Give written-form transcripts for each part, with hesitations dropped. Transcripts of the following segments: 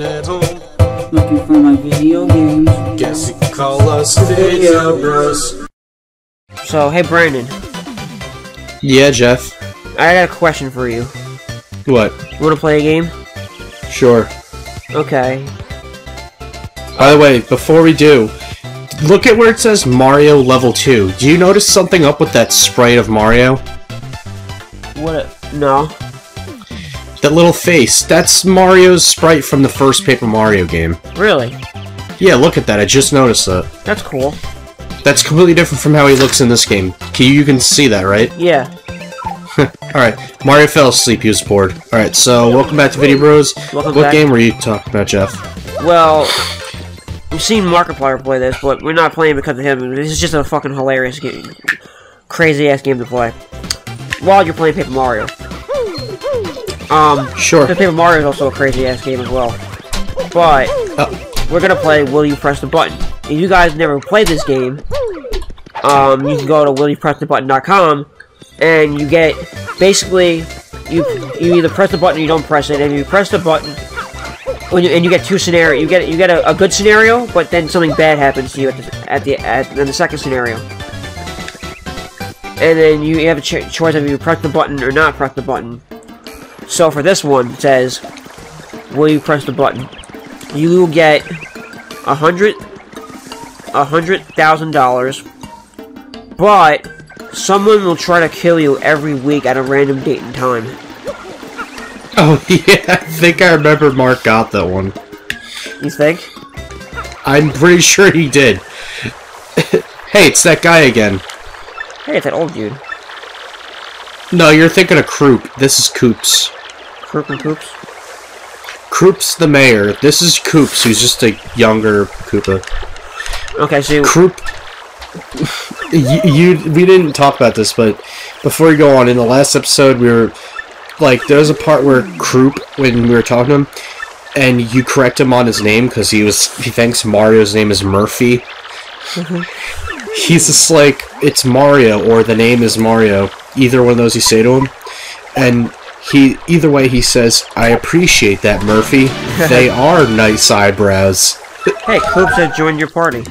sitting at home looking for my video games. Guess you call us video bros. So, hey Brandon. Yeah, Jeff. I got a question for you. What? You wanna play a game? Sure. Okay. By the way, before we do, look at where it says Mario Level 2. Do you notice something up with that sprite of Mario? What? No. That little face. That's Mario's sprite from the first Paper Mario game. Really? Yeah, look at that. I just noticed that. That's cool. That's completely different from how he looks in this game. You can see that, right? Yeah. Alright, Mario fell asleep, he was bored. Alright, so welcome back to Video Bros. What game were you talking about, Jeff? Well, we've seen Markiplier play this, but we're not playing because of him. This is just a fucking hilarious game. Crazy ass game to play. While you're playing Paper Mario. Sure. Paper Mario is also a crazy ass game as well. But, we're gonna play Will You Press the Button. If you guys never played this game, you can go to willyoupressthebutton.com. And you get, basically, you either press the button or you don't press it, and you press the button, and you get two scenarios. You get a good scenario, but then something bad happens to you in the second scenario. And then you have a choice of you press the button or not press the button. So for this one, it says, will you press the button? You will get $100,000, but someone will try to kill you every week at a random date and time. Oh, yeah, I think I remember Mark got that one. You think? I'm pretty sure he did. Hey, it's that guy again. Hey, it's that old dude. No, you're thinking of Kroop. This is Koops. Kroop and Koops? Kroop's the mayor. This is Koops, who's just a younger Koopa. Okay, so Kroop... We didn't talk about this, but before you go on, in the last episode, we were, like, there was a part where Kroop, when we were talking to him, and you correct him on his name, because he thinks Mario's name is Murphy. He's just like, it's Mario, or the name is Mario, either one of those you say to him, and either way he says, I appreciate that, Murphy, they are nice eyebrows. Hey, Kroop said join your party.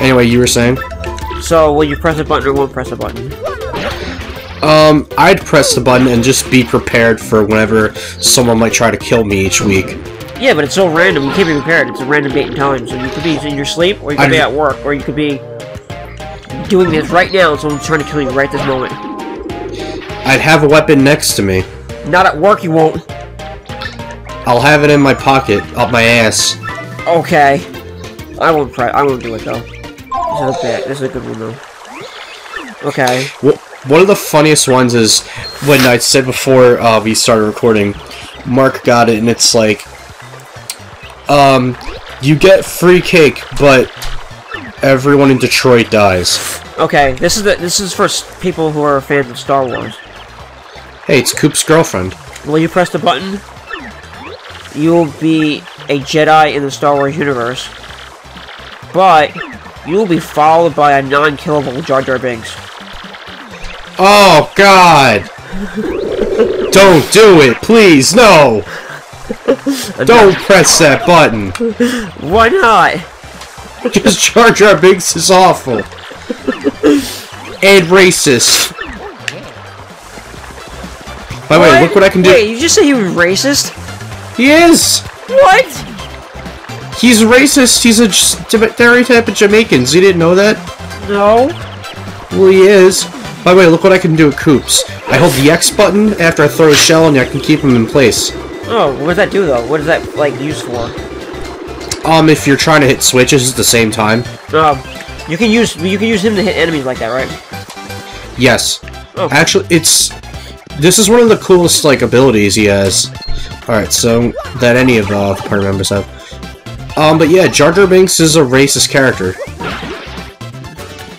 Anyway, you were saying? So, will you press a button or won't press a button? I'd press the button and just be prepared for whenever someone might try to kill me each week. Yeah, but it's so random, you can't be prepared. It's a random date and time, so you could be in your sleep, or you could be at work, or you could be doing this right now and someone's trying to kill you right this moment. I'd have a weapon next to me. Not at work, you won't. I'll have it in my pocket, up my ass. Okay. I won't do it, though. This is a good one, though. Okay. Well, one of the funniest ones is when I said before we started recording, Mark got it, and it's like, you get free cake, but everyone in Detroit dies. Okay, this is for people who are fans of Star Wars. Hey, it's Koop's girlfriend. Will you press the button? You'll be a Jedi in the Star Wars universe, but you will be followed by a non-killable Jar Jar Binks. Oh, God! Don't do it, please, no! Don't press that button! Why not? Because Jar Jar Binks is awful. And racist. By the way, look what I can do- Wait, you just said he was racist? He is! What?! He's racist. He's a stereotype of Jamaicans. You didn't know that? No. Well, he is. By the way, look what I can do with Koops. I hold the X button after I throw a shell, and I can keep him in place. Oh, what does that do though? What is that like used for? If you're trying to hit switches at the same time. You can use him to hit enemies like that, right? Yes. Oh. Actually, this is one of the coolest like abilities he has. All right, so that any of the party members have. But yeah, Jar Jar Binks is a racist character.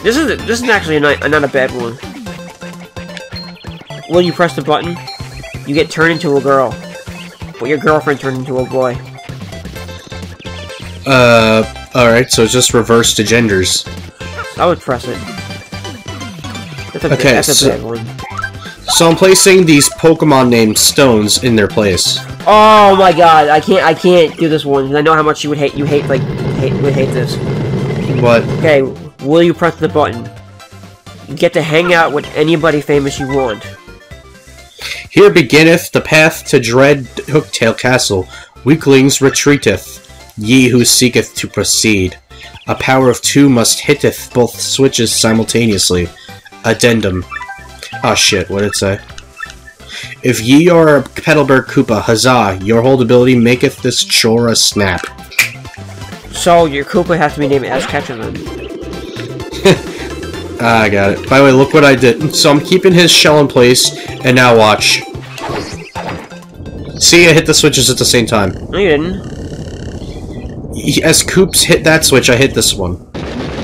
This is actually not a bad one. Will you press the button? You get turned into a girl, but your girlfriend turned into a boy. All right, so it's just reverse to genders. I would press it. That's a bad one. So I'm placing these Pokemon named stones in their place. Oh my god, I can't do this one because I know how much you would hate. You hate would hate this. What? Okay, will you press the button? You get to hang out with anybody famous you want. Here beginneth the path to dread Hooktail Castle. Weaklings retreateth. Ye who seeketh to proceed. A power of two must hitteth both switches simultaneously. Addendum. Oh shit, what did it say? If ye are a Petalburg Koopa, huzzah, your hold ability maketh this Chora snap. So, your Koopa has to be named as Catchman. Ah, I got it. By the way, look what I did. So I'm keeping his shell in place, and now watch. See, I hit the switches at the same time. No, you didn't. As Koops hit that switch, I hit this one.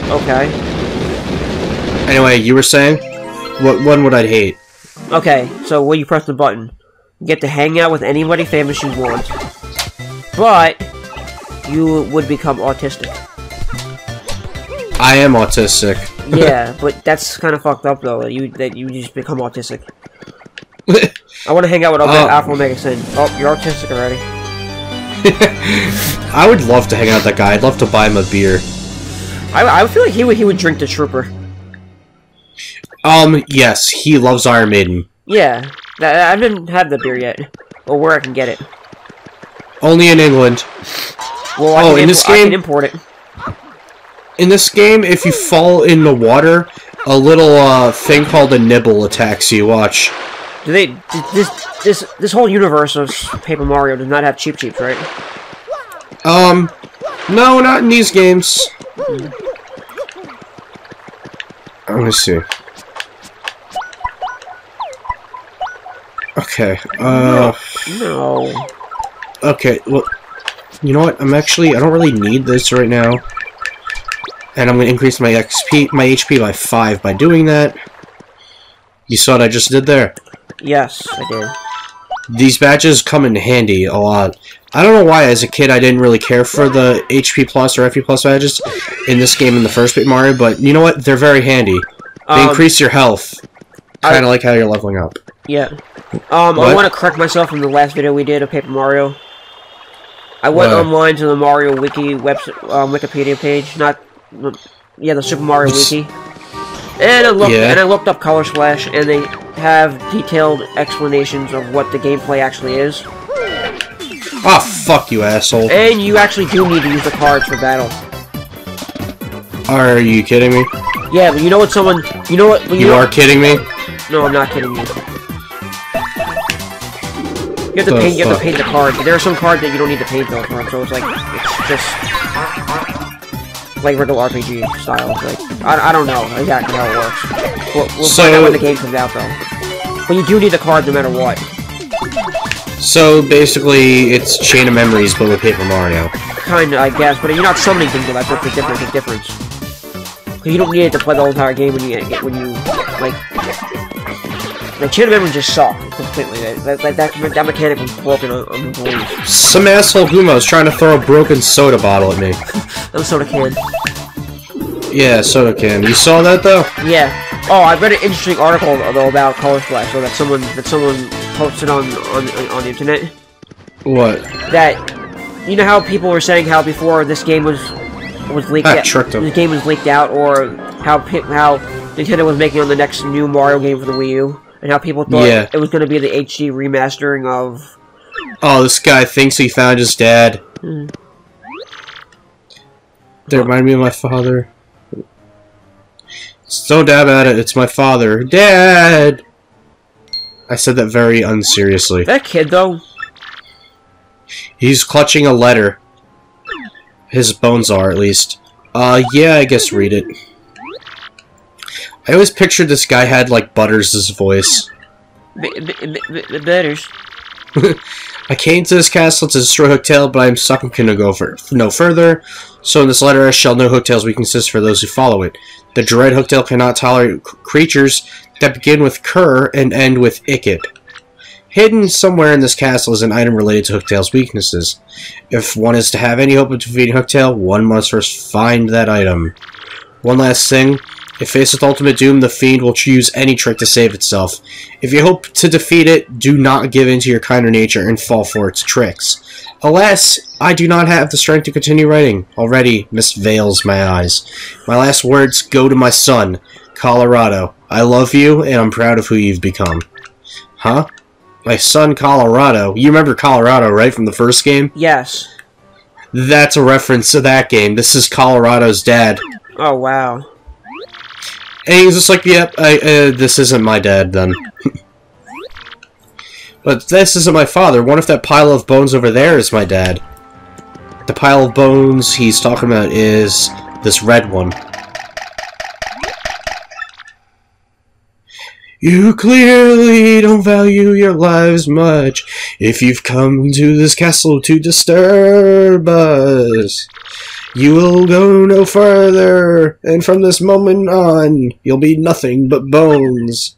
Okay. Anyway, you were saying? What one would I hate? Okay, so will you press the button? You get to hang out with anybody famous you want, but you would become autistic. I am autistic. Yeah, but that's kind of fucked up though. That you just become autistic. I want to hang out with Alpha Omega Sin. Oh, you're autistic already. I would love to hang out with that guy. I'd love to buy him a beer. I feel like he would drink the Trooper. Yes, he loves Iron Maiden. Yeah, I didn't have the beer yet. Or where I can get it. Only in England. Well, I in this game, I can import it. In this game, if you fall in the water, a little thing called a nibble attacks you. Watch. Do they? This whole universe of Paper Mario does not have Cheep Cheeps, right? No, not in these games. Let me see. Okay, no. Okay, well, you know what? I don't really need this right now. And I'm gonna increase my HP by 5 by doing that. You saw what I just did there? Yes, I did. These badges come in handy a lot. I don't know why as a kid I didn't really care for the HP plus or FP plus badges in this game in the first Paper Mario, but you know what? They're very handy. They increase your health. Kinda like how you're leveling up. Yeah. I want to correct myself from the last video we did of Paper Mario. I went online to the Mario Wiki Wikipedia page, the Super Mario Wiki. And I looked up Color Splash, and they have detailed explanations of what the gameplay actually is. Ah, oh, fuck you, asshole. And you actually do need to use the cards for battle. Are you kidding me? Yeah, but you know what someone... You know what... You are kidding me? No, I'm not kidding you. You have to paint the card. There are some cards that you don't need to paint though, so it's like it's just like regular RPG style. Like I don't know exactly how it works. We'll find out when the game comes out though. But you do need the cards no matter what. So basically, it's Chain of Memories but with Paper Mario. Kinda, I guess, but you're not summoning things. That's what's the difference. Because you don't need it to play the whole entire game when you like Chain of Memories just suck completely. That mechanic was broken on the board. Some asshole Gumo's trying to throw a broken soda bottle at me. That soda can. Yeah, soda can. You saw that though? Yeah. Oh, I read an interesting article though about Color Splash, so that someone posted on the internet. What? That you know how people were saying how before this game was leaked out. This game was leaked out, or how Nintendo was making on the next new Mario game for the Wii U. And how people thought it was going to be the HD remastering of... Oh, this guy thinks he found his dad. Mm. They remind me of my father. Don't dab at it, it's my father. Dad! I said that very unseriously. That kid, though. He's clutching a letter. His bones are, at least. Yeah, I guess read it. I always pictured this guy had, like, Butters' voice. Butters. I came to this castle to destroy Hooktail, but I am going to go no further. So in this letter I shall know Hooktail's weaknesses for those who follow it. The dread Hooktail cannot tolerate creatures that begin with Kerr and end with Icket. Hidden somewhere in this castle is an item related to Hooktail's weaknesses. If one is to have any hope of defeating Hooktail, one must first find that item. One last thing... If faced with ultimate doom, the fiend will choose any trick to save itself. If you hope to defeat it, do not give in to your kinder nature and fall for its tricks. Alas, I do not have the strength to continue writing. Already, mist veils my eyes. My last words go to my son, Colorado. I love you, and I'm proud of who you've become. Huh? My son, Colorado. You remember Colorado, right, from the first game? Yes. That's a reference to that game. This is Colorado's dad. Oh, wow. And he's just like, yep, this isn't my dad, then. But this isn't my father. What if that pile of bones over there is my dad? The pile of bones he's talking about is this red one. You clearly don't value your lives much if you've come to this castle to disturb us. You will go no further, and from this moment on, you'll be nothing but bones.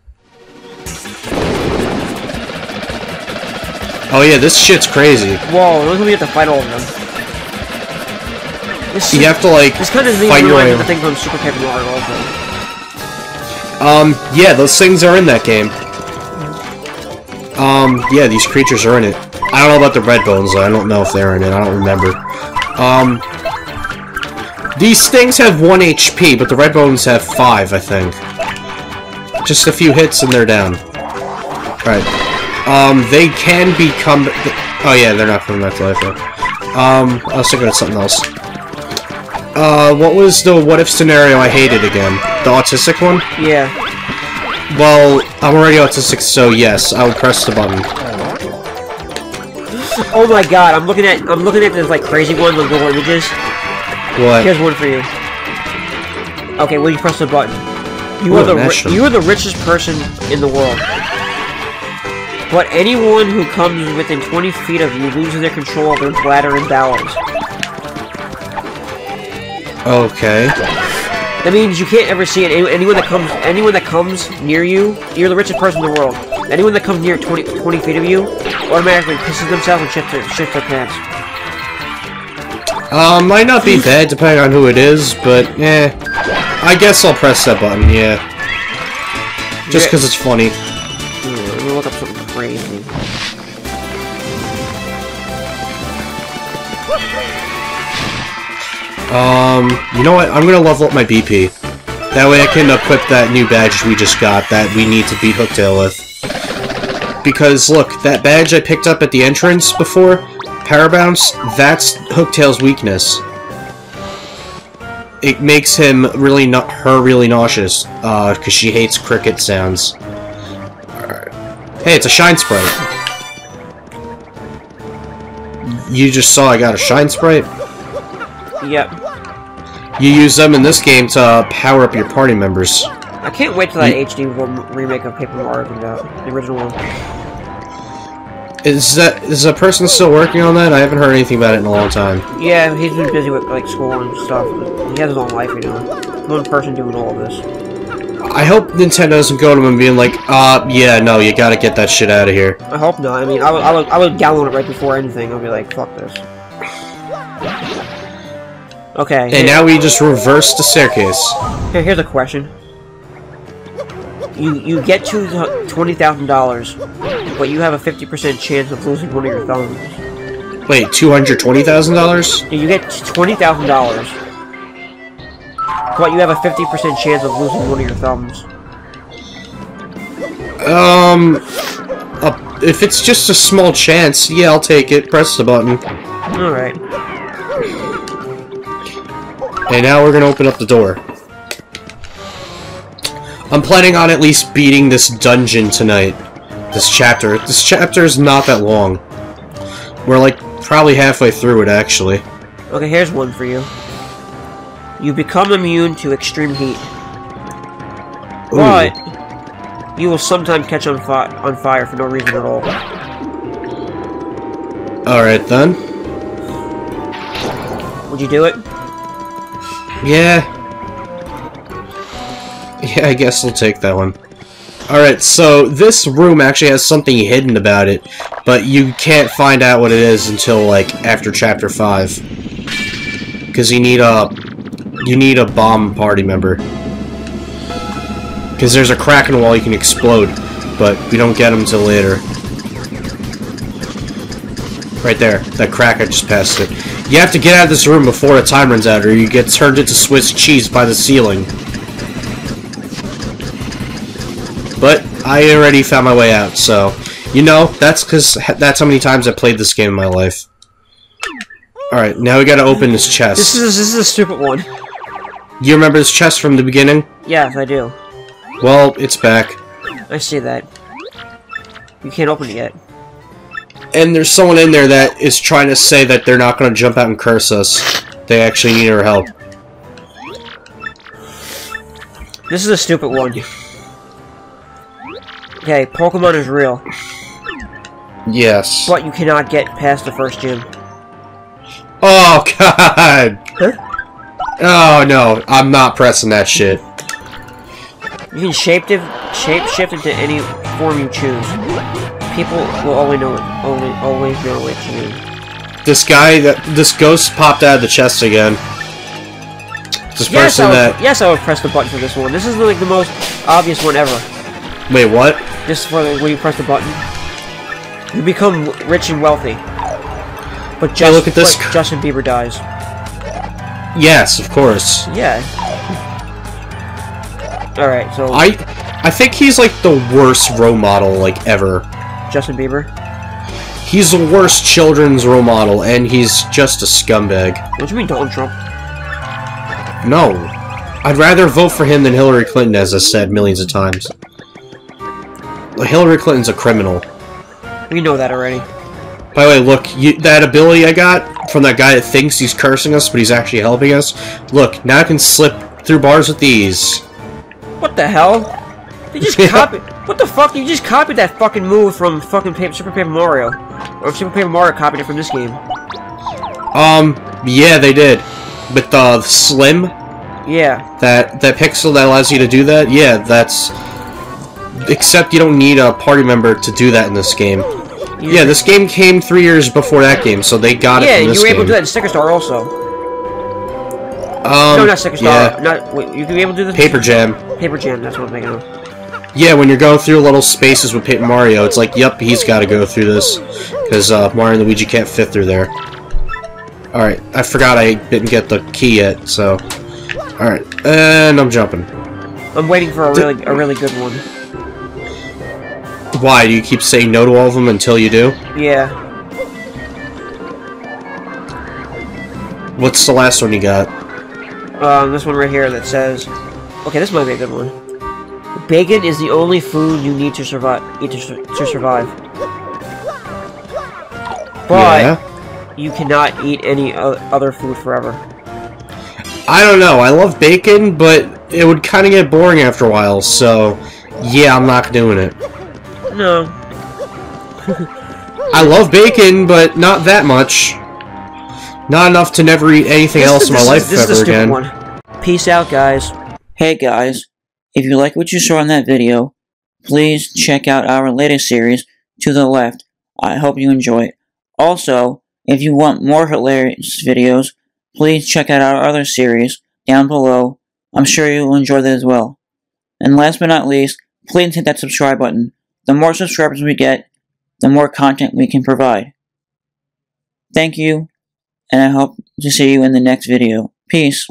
Oh yeah, this shit's crazy. Whoa, look at me at the fight all of them. This shit, you have to, like, this kind of fight your way. The thing from Super Paper Mario also. Yeah, those things are in that game. Yeah, these creatures are in it. I don't know about the red bones, though. I don't know if they're in it. I don't remember. These things have 1 HP, but the red bones have 5, I think. Just a few hits and they're down. Alright. They can become... Oh, yeah, they're not coming back to life, though. I was thinking of something else. What was the what-if scenario I hated again? The autistic one? Yeah. Well, I'm already autistic, so yes, I will press the button. Oh my god, I'm looking at this, like, crazy one with little images. What? Here's one for you. Okay, will you press the button? You are the richest person in the world. But anyone who comes within 20 feet of you loses their control of their bladder and bowels. Okay. That means you can't ever see it. Anyone that comes near you, you're the richest person in the world. Anyone that comes near 20 feet of you automatically pisses themselves and shifts their pants. Might not be bad depending on who it is, but eh. I guess I'll press that button. Yeah. Just because it's funny. I'm gonna look up something crazy. You know what? I'm gonna level up my BP. That way I can equip that new badge we just got that we need to beat Hooktail with. Because, look, that badge I picked up at the entrance before, Power Bounce, that's Hooktail's weakness. It makes him really really nauseous, because she hates cricket sounds. Hey, it's a Shine Sprite. You just saw I got a Shine Sprite? Yep. You use them in this game to power up your party members. I can't wait till that HD remake of Paper Mario comes out, the original one. Is that person still working on that? I haven't heard anything about it in a long time. Yeah, he's been busy with, like, school and stuff. He has his own life, you know. One person doing all of this. I hope Nintendo doesn't go to him and being like, yeah, no, you gotta get that shit out of here. I hope not. I mean, I would download it right before anything. I'll be like, fuck this. Okay. And now we just reverse the staircase. Here's a question. You get to $20,000, but you have a 50% chance of losing one of your thumbs. Wait, $220,000? You get $20,000, but you have a 50% chance of losing one of your thumbs. If it's just a small chance, yeah, I'll take it. Press the button. All right. And now we're gonna open up the door. I'm planning on at least beating this dungeon tonight. This chapter. This chapter is not that long. We're, like, probably halfway through it, actually. Okay, here's one for you. You become immune to extreme heat. Ooh. But you will sometimes catch on fire for no reason at all. Alright, then. Would you do it? Yeah. Yeah, I guess I'll take that one. Alright, so this room actually has something hidden about it, but you can't find out what it is until, like, after Chapter 5. Because you need a bomb party member. Because there's a crack in the wall, you can explode. But we don't get them till later. Right there. That crack, I just passed it. You have to get out of this room before the time runs out, or you get turned into Swiss cheese by the ceiling. But I already found my way out, so... You know, that's because that's how many times I played this game in my life. Alright, now we gotta open this chest. This is a stupid one. You remember this chest from the beginning? Yes, I do. Well, it's back. I see that. You can't open it yet. And there's someone in there that is trying to say that they're not gonna jump out and curse us. They actually need our help. This is a stupid one. Okay, Pokemon is real. Yes. But you cannot get past the first gym. Oh, God! Huh? Oh, no. I'm not pressing that shit. You can shape-shift into any form you choose. People will always know what you mean. This guy, this ghost popped out of the chest again. This person that... Yes, I would press the button for this one. This is, like, the most obvious one ever. Wait, what? This is for when you press the button. You become rich and wealthy. But just, hey, look at this. Justin Bieber dies. Yes, of course. Yeah. Alright, so... I think he's, like, the worst role model, like, ever. Justin Bieber? He's the worst children's role model, and he's just a scumbag. What do you mean, Donald Trump? No. I'd rather vote for him than Hillary Clinton, as I said millions of times. Hillary Clinton's a criminal. We know that already. By the way, look, that ability I got from that guy that thinks he's cursing us, but he's actually helping us. Look, now I can slip through bars with these. What the hell? They just copied... What the fuck? You just copied that fucking move from fucking Super Paper Mario. Or Super Paper Mario copied it from this game. Yeah, they did. With the Slim? Yeah. That pixel that allows you to do that? Yeah, that's... Except you don't need a party member to do that in this game. Yeah, this game came 3 years before that game, so they got it in this game. Yeah, you were able to do that in Sticker Star also. No, not Sticker Star. Not, wait, you can be able to do the Paper Jam. Paper Jam, that's what I'm thinking of. Yeah, when you're going through little spaces with Paper Mario, it's like, yep, he's got to go through this. Because Mario and Luigi can't fit through there. Alright, I forgot I didn't get the key yet, so... Alright, and I'm jumping. I'm waiting for a really good one. Why? Do you keep saying no to all of them until you do? Yeah. What's the last one you got? This one right here that says... Okay, this might be a good one. Bacon is the only food you need to survive. But... Yeah. You cannot eat any other food forever. I don't know. I love bacon, but it would kind of get boring after a while, so... Yeah, I'm not doing it. No. I love bacon, but not that much. Not enough to never eat anything else in my life ever again. Peace out, guys. Hey, guys. If you like what you saw in that video, please check out our latest series, To the Left. I hope you enjoy it. Also, if you want more hilarious videos, please check out our other series down below. I'm sure you will enjoy that as well. And last but not least, please hit that subscribe button. The more subscribers we get, the more content we can provide. Thank you, and I hope to see you in the next video. Peace.